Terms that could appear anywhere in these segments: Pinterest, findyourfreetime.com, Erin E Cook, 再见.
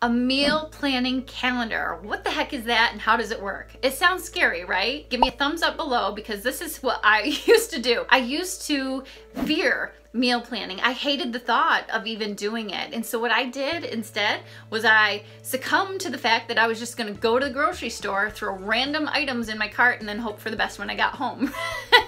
A meal planning calendar. What the heck is that and how does it work? It sounds scary, right? Give me a thumbs up below because this is what I used to do. I used to fear meal planning. I hated the thought of even doing it. And so what I did instead was I succumbed to the fact that I was just gonna go to the grocery store, throw random items in my cart, and then hope for the best when I got home.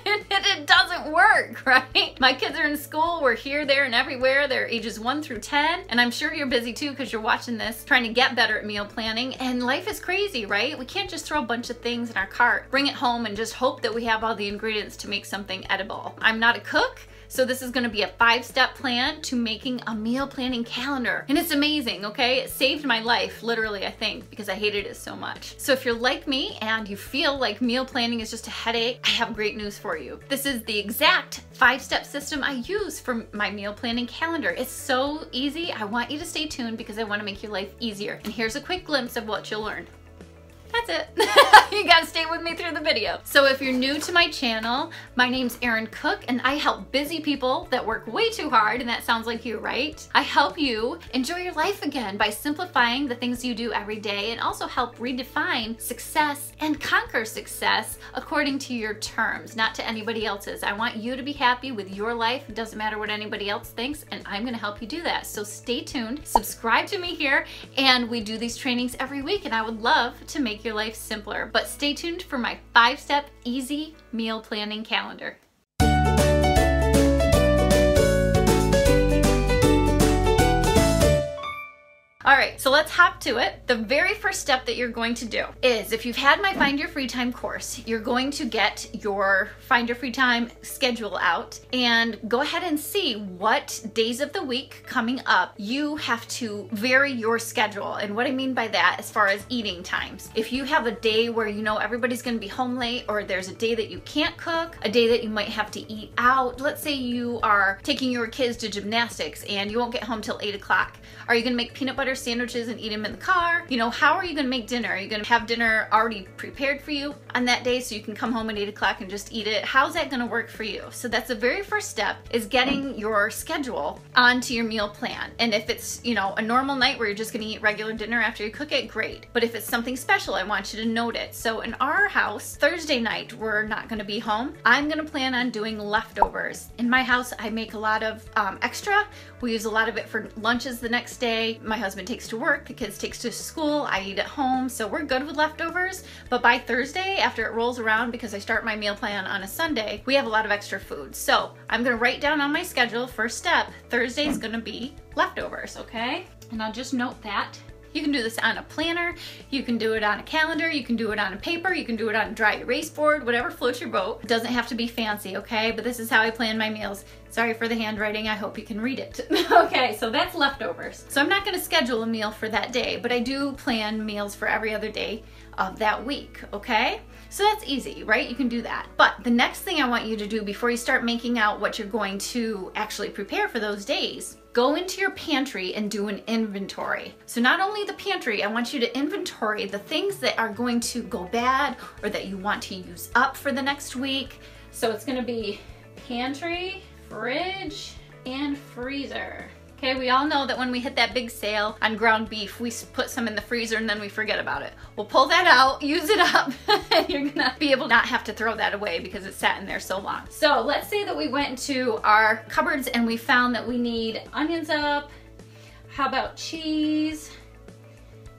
It doesn't work, right? My kids are in school, we're here, there, and everywhere. They're ages 1 through 10. And I'm sure you're busy too because you're watching this, trying to get better at meal planning. And life is crazy, right? We can't just throw a bunch of things in our cart, bring it home, and just hope that we have all the ingredients to make something edible. I'm not a cook, so this is gonna be a 5-step plan to making a meal planning calendar. And it's amazing, okay? It saved my life, literally, I think, because I hated it so much. So if you're like me and you feel like meal planning is just a headache, I have great news for you. This is the exact 5-step system I use for my meal planning calendar. It's so easy. I want you to stay tuned because I wanna make your life easier. And here's a quick glimpse of what you'll learn. That's it. You gotta stay with me through the video. So if you're new to my channel, my name's Erin Cook and I help busy people that work way too hard, and that sounds like you, right? I help you enjoy your life again by simplifying the things you do every day and also help redefine success and conquer success according to your terms, not to anybody else's. I want you to be happy with your life. It doesn't matter what anybody else thinks, and I'm gonna help you do that. So stay tuned, subscribe to me here, and we do these trainings every week, and I would love to make your life simpler. But stay tuned for my 5-step easy meal planning calendar. All right, so let's hop to it. The very first step that you're going to do is, if you've had my Find Your Free Time course, you're going to get your Find Your Free Time schedule out and go ahead and see what days of the week coming up you have to vary your schedule. And what I mean by that, as far as eating times. If you have a day where you know everybody's gonna be home late, or there's a day that you can't cook, a day that you might have to eat out, let's say you are taking your kids to gymnastics and you won't get home till 8 o'clock. Are you gonna make peanut butter sandwiches and eat them in the car? You know, how are you gonna make dinner? Are you gonna have dinner already prepared for you on that day so you can come home at 8 o'clock and just eat it? How's that gonna work for you? So that's the very first step, is getting your schedule onto your meal plan. And if it's, you know, a normal night where you're just gonna eat regular dinner after you cook it, great. But if it's something special, I want you to note it. So in our house, Thursday night, we're not gonna be home. I'm gonna plan on doing leftovers. In my house, I make a lot of extra. We use a lot of it for lunches the next day. My husband takes to work, the kids takes to school, I eat at home, so we're good with leftovers. But by Thursday, after it rolls around, because I start my meal plan on a Sunday, we have a lot of extra food. So I'm gonna write down on my schedule, first step, Thursday's gonna be leftovers, okay? And I'll just note that. You can do this on a planner, you can do it on a calendar, you can do it on a paper, you can do it on a dry erase board, whatever floats your boat. It doesn't have to be fancy, okay? But this is how I plan my meals. Sorry for the handwriting, I hope you can read it. Okay, so that's leftovers. So I'm not gonna schedule a meal for that day, but I do plan meals for every other day of that week, okay? So that's easy, right? You can do that. But the next thing I want you to do before you start making out what you're going to actually prepare for those days, go into your pantry and do an inventory. So not only the pantry, I want you to inventory the things that are going to go bad or that you want to use up for the next week. So it's gonna be pantry, fridge, and freezer. Okay, we all know that when we hit that big sale on ground beef, we put some in the freezer and then we forget about it. We'll pull that out, use it up, and you're gonna be able to not have to throw that away because it sat in there so long. So let's say that we went into our cupboards and we found that we need onions up, how about cheese,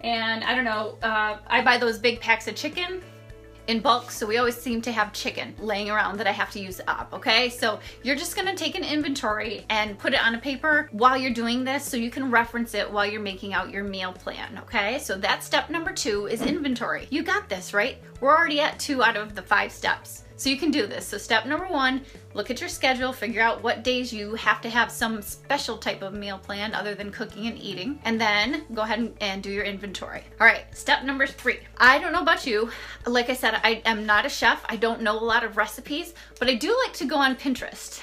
and I don't know, I buy those big packs of chicken in bulk, so we always seem to have chicken laying around that I have to use up, okay? So you're just gonna take an inventory and put it on a paper while you're doing this so you can reference it while you're making out your meal plan, okay? So that's step number 2, is inventory. You got this, right? We're already at 2 out of the 5 steps. So you can do this. So step number 1, look at your schedule, figure out what days you have to have some special type of meal plan other than cooking and eating, and then go ahead and do your inventory. All right, step number 3. I don't know about you, like I said, I am not a chef. I don't know a lot of recipes, but I do like to go on Pinterest.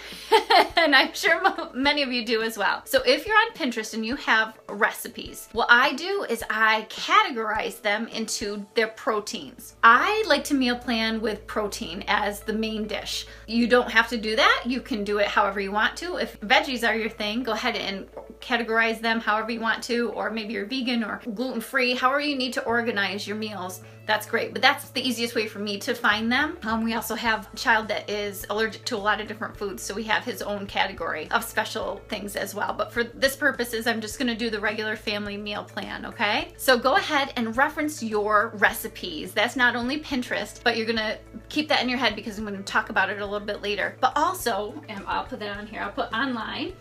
And I'm sure many of you do as well. So if you're on Pinterest and you have recipes, what I do is I categorize them into their proteins. I like to meal plan with protein as the main dish. You don't have to do that. You can do it however you want to. If veggies are your thing, go ahead and categorize them however you want to, or maybe you're vegan or gluten-free, however you need to organize your meals, that's great. But that's the easiest way for me to find them. We also have a child that is allergic to a lot of different foods, so we have his own category of special things as well. But for this purposes, I'm just gonna do the regular family meal plan, okay? So go ahead and reference your recipes. That's not only Pinterest, but you're gonna keep that in your head because I'm gonna talk about it a little bit later. But also, and I'll put that on here, I'll put online.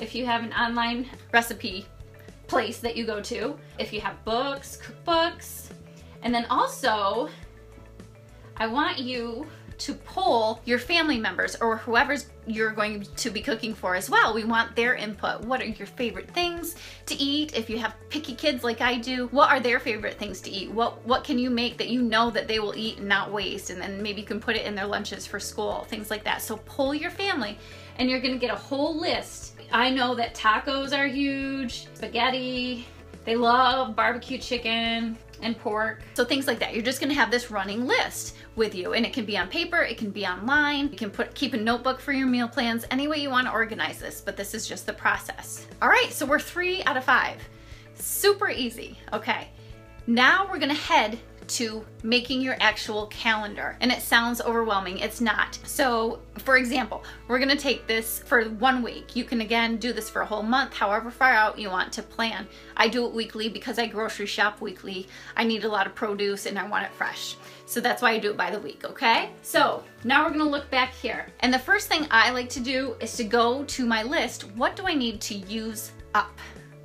If you have an online recipe place that you go to, if you have books, cookbooks, and then also I want you to poll your family members or whoever's you're going to be cooking for as well. We want their input. What are your favorite things to eat? If you have picky kids like I do, what are their favorite things to eat? What can you make that you know that they will eat and not waste? And then maybe you can put it in their lunches for school, things like that. So poll your family and you're gonna get a whole list. I know that tacos are huge, spaghetti, they love barbecue chicken and pork. So things like that. You're just gonna have this running list with you, and it can be on paper, it can be online, you can keep a notebook for your meal plans, any way you want to organize this, but this is just the process. All right, so we're 3 out of 5. Super easy, okay. Now we're gonna head to making your actual calendar, and it sounds overwhelming, it's not. So for example, we're gonna take this for 1 week. You can again do this for a whole month, however far out you want to plan. I do it weekly because I grocery shop weekly. I need a lot of produce and I want it fresh. So that's why I do it by the week, okay? So now we're gonna look back here. And the first thing I like to do is to go to my list. What do I need to use up?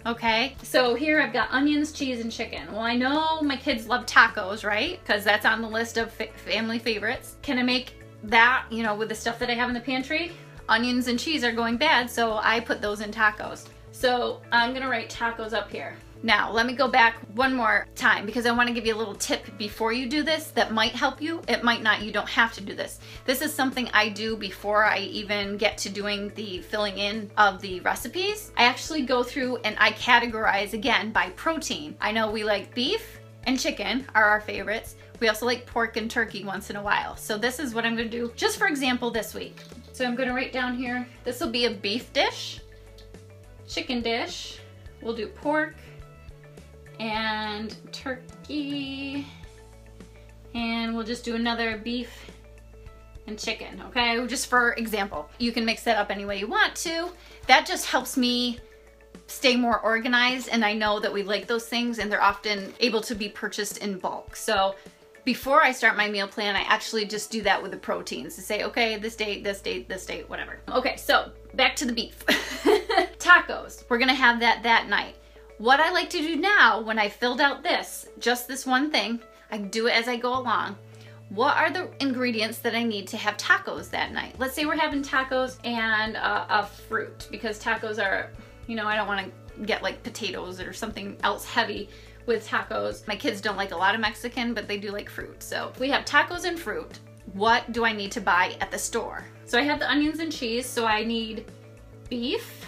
Okay, so here I've got onions, cheese, and chicken. Well, I know my kids love tacos, right? Because that's on the list of family favorites. Can I make that, you know, with the stuff that I have in the pantry? Onions and cheese are going bad, so I put those in tacos. So I'm gonna write tacos up here. Now, let me go back one more time because I want to give you a little tip before you do this that might help you. It might not, you don't have to do this. This is something I do before I even get to doing the filling in of the recipes. I actually go through and I categorize again by protein. I know we like beef and chicken are our favorites. We also like pork and turkey once in a while. So this is what I'm going to do just for example this week. So I'm going to write down here, this will be a beef dish, chicken dish, we'll do pork, and turkey, and we'll just do another beef and chicken, okay? Just for example. You can mix that up any way you want to. That just helps me stay more organized, and I know that we like those things and they're often able to be purchased in bulk. So before I start my meal plan, I actually just do that with the proteins to say, okay, this date, whatever. Okay, so back to the beef. Tacos, we're gonna have that night. What I like to do now, when I filled out this, just this one thing, I do it as I go along. What are the ingredients that I need to have tacos that night? Let's say we're having tacos and a fruit, because tacos are, you know, I don't want to get like potatoes or something else heavy with tacos. My kids don't like a lot of Mexican, but they do like fruit. So if we have tacos and fruit, what do I need to buy at the store? So I have the onions and cheese, so I need beef.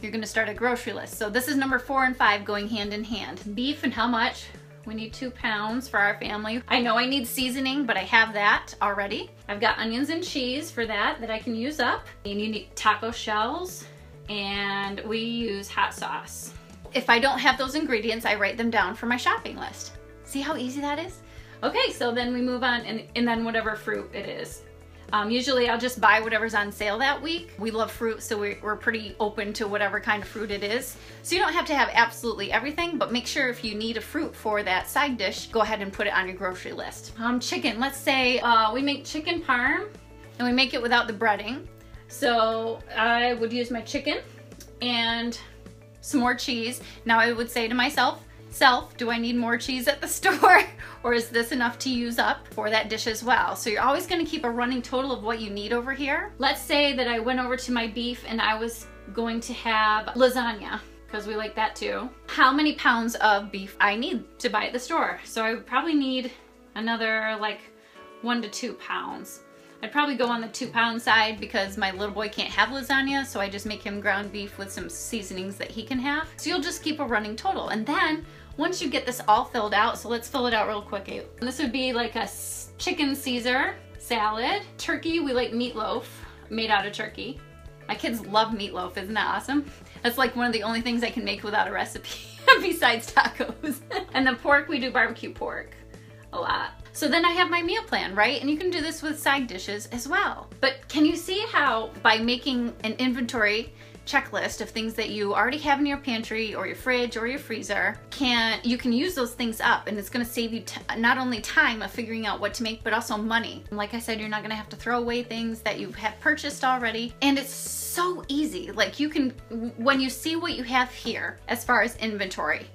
You're gonna start a grocery list. So this is number 4 and 5 going hand in hand. Beef and how much? We need 2 pounds for our family. I know I need seasoning, but I have that already. I've got onions and cheese for that I can use up. And you need taco shells, and we use hot sauce. If I don't have those ingredients, I write them down for my shopping list. See how easy that is? Okay, so then we move on, and then whatever fruit it is. Usually I'll just buy whatever's on sale that week. We love fruit, so we're pretty open to whatever kind of fruit it is. So you don't have to have absolutely everything, but make sure if you need a fruit for that side dish, go ahead and put it on your grocery list. Chicken, let's say we make chicken parm, and we make it without the breading. So I would use my chicken and some more cheese. Now I would say to myself, do I need more cheese at the store? Or is this enough to use up for that dish as well? So you're always gonna keep a running total of what you need over here. Let's say that I went over to my beef and I was going to have lasagna, because we like that too. How many pounds of beef I need to buy at the store? So I would probably need another like 1 to 2 pounds. I'd probably go on the 2-pound side because my little boy can't have lasagna, so I just make him ground beef with some seasonings that he can have. So you'll just keep a running total. And then once you get this all filled out, so let's fill it out real quick. This would be like a chicken Caesar salad. Turkey, we like meatloaf made out of turkey. My kids love meatloaf, isn't that awesome? That's like one of the only things I can make without a recipe besides tacos. And the pork, we do barbecue pork a lot. So then I have my meal plan, right? And you can do this with side dishes as well. But can you see how by making an inventory checklist of things that you already have in your pantry or your fridge or your freezer, you can use those things up, and it's going to save you not only time of figuring out what to make, but also money. And like I said, you're not going to have to throw away things that you have purchased already, and it's so easy. Like, you can, when you see what you have here as far as inventory,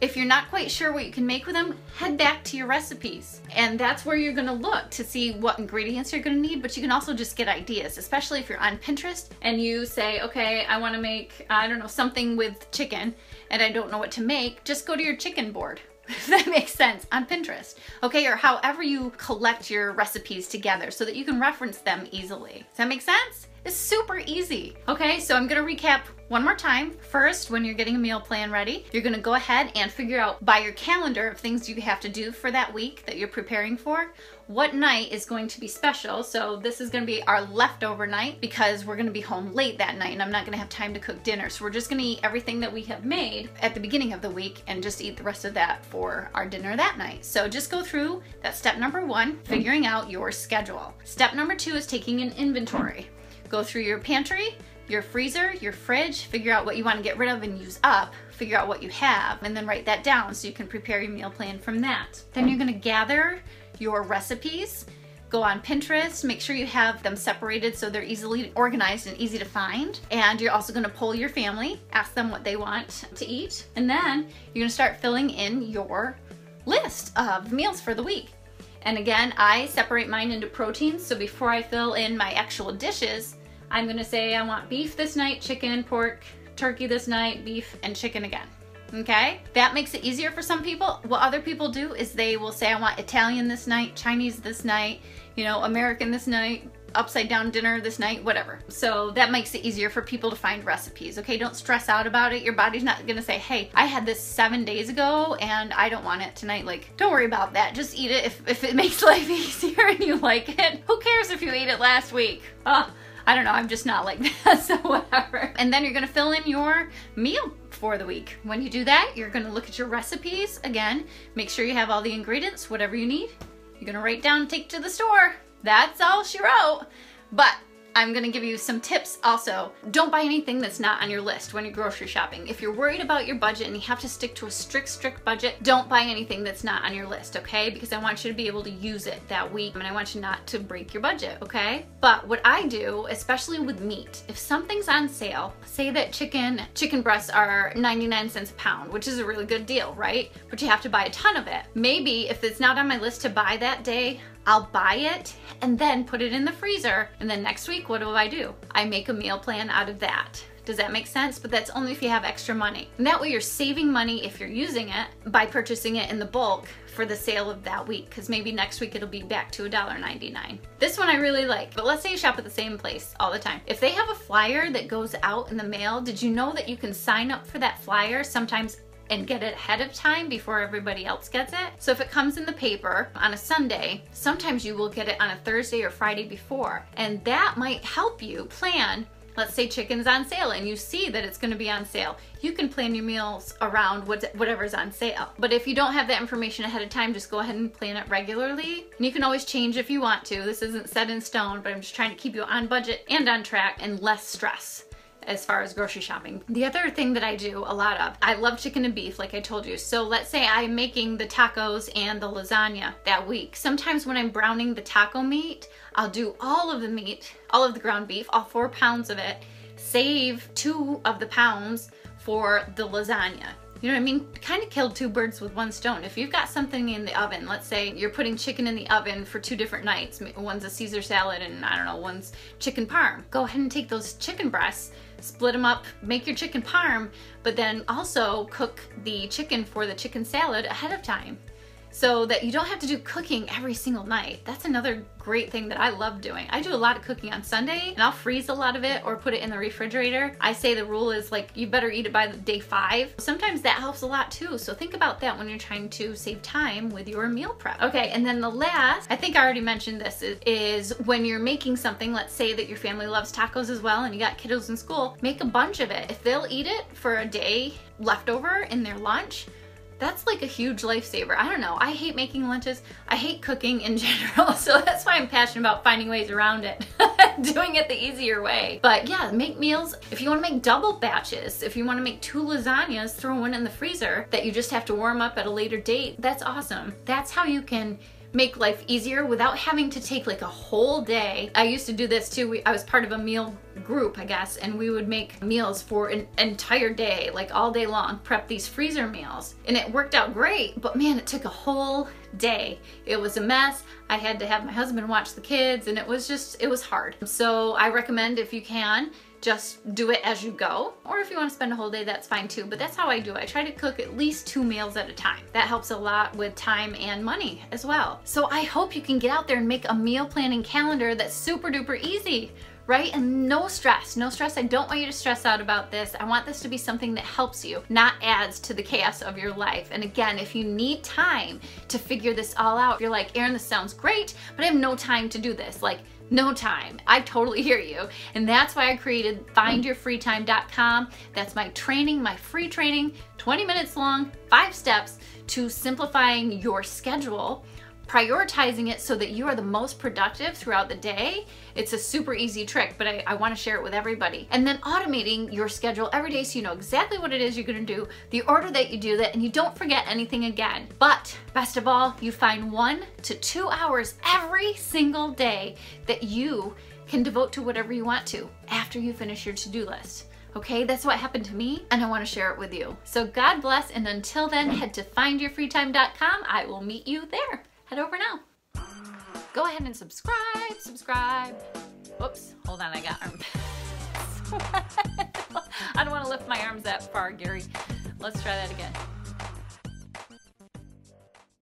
if you're not quite sure what you can make with them, head back to your recipes. And that's where you're gonna look to see what ingredients you're gonna need, but you can also just get ideas, especially if you're on Pinterest and you say, okay, I wanna make, I don't know, something with chicken and I don't know what to make, just go to your chicken board, if that makes sense, on Pinterest. Okay, or however you collect your recipes together so that you can reference them easily. Does that make sense? It's super easy. Okay, so I'm gonna recap one more time. First, when you're getting a meal plan ready, you're gonna go ahead and figure out by your calendar of things you have to do for that week that you're preparing for, what night is going to be special. So this is gonna be our leftover night because we're gonna be home late that night and I'm not gonna have time to cook dinner. So we're just gonna eat everything that we have made at the beginning of the week and just eat the rest of that for our dinner that night. So just go through that. Step number one, figuring out your schedule. Step number two is taking an inventory. Go through your pantry, your freezer, your fridge, figure out what you want to get rid of and use up, figure out what you have, and then write that down so you can prepare your meal plan from that. Then you're going to gather your recipes, go on Pinterest, make sure you have them separated so they're easily organized and easy to find. And you're also going to poll your family, ask them what they want to eat, and then you're going to start filling in your list of meals for the week. And again, I separate mine into proteins, so before I fill in my actual dishes, I'm gonna say I want beef this night, chicken, pork, turkey this night, beef, and chicken again, okay? That makes it easier for some people. What other people do is they will say I want Italian this night, Chinese this night, you know, American this night, upside down dinner this night, whatever. So that makes it easier for people to find recipes, okay? Don't stress out about it. Your body's not gonna say, hey, I had this 7 days ago and I don't want it tonight. Like, don't worry about that. Just eat it if it makes life easier and you like it. Who cares if you ate it last week? Oh, I don't know, I'm just not like that, so whatever. And then you're gonna fill in your meal for the week. When you do that, you're gonna look at your recipes again, make sure you have all the ingredients, whatever you need. You're gonna write down, take to the store. That's all she wrote. But I'm gonna give you some tips also. Don't buy anything that's not on your list when you're grocery shopping. If you're worried about your budget and you have to stick to a strict budget, don't buy anything that's not on your list, okay? Because I want you to be able to use it that week and I want you not to break your budget, okay? But what I do, especially with meat, if something's on sale, say that chicken breasts are 99 cents a pound, which is a really good deal, right? But you have to buy a ton of it. Maybe if it's not on my list to buy that day, I'll buy it and then put it in the freezer, and then next week, what do? I make a meal plan out of that. Does that make sense? But that's only if you have extra money. And that way you're saving money if you're using it by purchasing it in the bulk for the sale of that week, because maybe next week it'll be back to $1.99. This one I really like, but let's say you shop at the same place all the time. If they have a flyer that goes out in the mail, did you know that you can sign up for that flyer sometimes and get it ahead of time before everybody else gets it? So if it comes in the paper on a Sunday, sometimes you will get it on a Thursday or Friday before, and that might help you plan. Let's say chicken's on sale and you see that it's gonna be on sale. You can plan your meals around whatever's on sale. But if you don't have that information ahead of time, just go ahead and plan it regularly. And you can always change if you want to. This isn't set in stone, but I'm just trying to keep you on budget and on track and less stress as far as grocery shopping. The other thing that I do a lot of, I love chicken and beef, like I told you. So let's say I'm making the tacos and the lasagna that week. Sometimes when I'm browning the taco meat, I'll do all of the meat, all of the ground beef, all 4 pounds of it, save 2 of the pounds for the lasagna. You know what I mean? Kind of killed 2 birds with 1 stone. If you've got something in the oven, let's say you're putting chicken in the oven for 2 different nights. One's a Caesar salad and I don't know, one's chicken parm. Go ahead and take those chicken breasts, split them up, make your chicken parm, but then also cook the chicken for the chicken salad ahead of time. so that you don't have to do cooking every single night. That's another great thing that I love doing. I do a lot of cooking on Sunday and I'll freeze a lot of it or put it in the refrigerator. I say the rule is like you better eat it by day 5. Sometimes that helps a lot too. So think about that when you're trying to save time with your meal prep. Okay, and then the last, I think I already mentioned this, is when you're making something, let's say that your family loves tacos as well and you got kiddos in school, make a bunch of it. If they'll eat it for a day leftover in their lunch, that's like a huge lifesaver. I don't know, I hate making lunches. I hate cooking in general, so that's why I'm passionate about finding ways around it, doing it the easier way. But yeah, make meals. If you wanna make double batches, if you wanna make 2 lasagnas, throw one in the freezer that you just have to warm up at a later date, that's awesome. That's how you can make life easier without having to take like a whole day. I used to do this too. I was part of a meal group, I guess, and we would make meals for an entire day, like all day long, prep these freezer meals. And it worked out great, but man, it took a whole day. It was a mess. I had to have my husband watch the kids and it was hard. So I recommend if you can, just do it as you go. Or if you want to spend a whole day, that's fine too, but that's how I do it. I try to cook at least 2 meals at a time. That helps a lot with time and money as well. So I hope you can get out there and make a meal planning calendar that's super duper easy, right? And no stress, no stress. I don't want you to stress out about this. I want this to be something that helps you, not adds to the chaos of your life. And again, if you need time to figure this all out, you're like, Erin, this sounds great, but I have no time to do this. Like, no time. I totally hear you. And that's why I created findyourfreetime.com. That's my training, my free training, 20 minutes long, 5 steps to simplifying your schedule, prioritizing it so that you are the most productive throughout the day. It's a super easy trick, but I want to share it with everybody. And then automating your schedule every day so you know exactly what it is you're going to do, the order that you do that, and you don't forget anything again. But best of all, you find 1 to 2 hours every single day that you can devote to whatever you want to after you finish your to-do list. Okay, that's what happened to me, and I want to share it with you. So God bless, and until then, head to findyourfreetime.com. I will meet you there. Head over now. Go ahead and subscribe. Whoops, hold on, I got arm. I don't want to lift my arms that far, Gary. Let's try that again.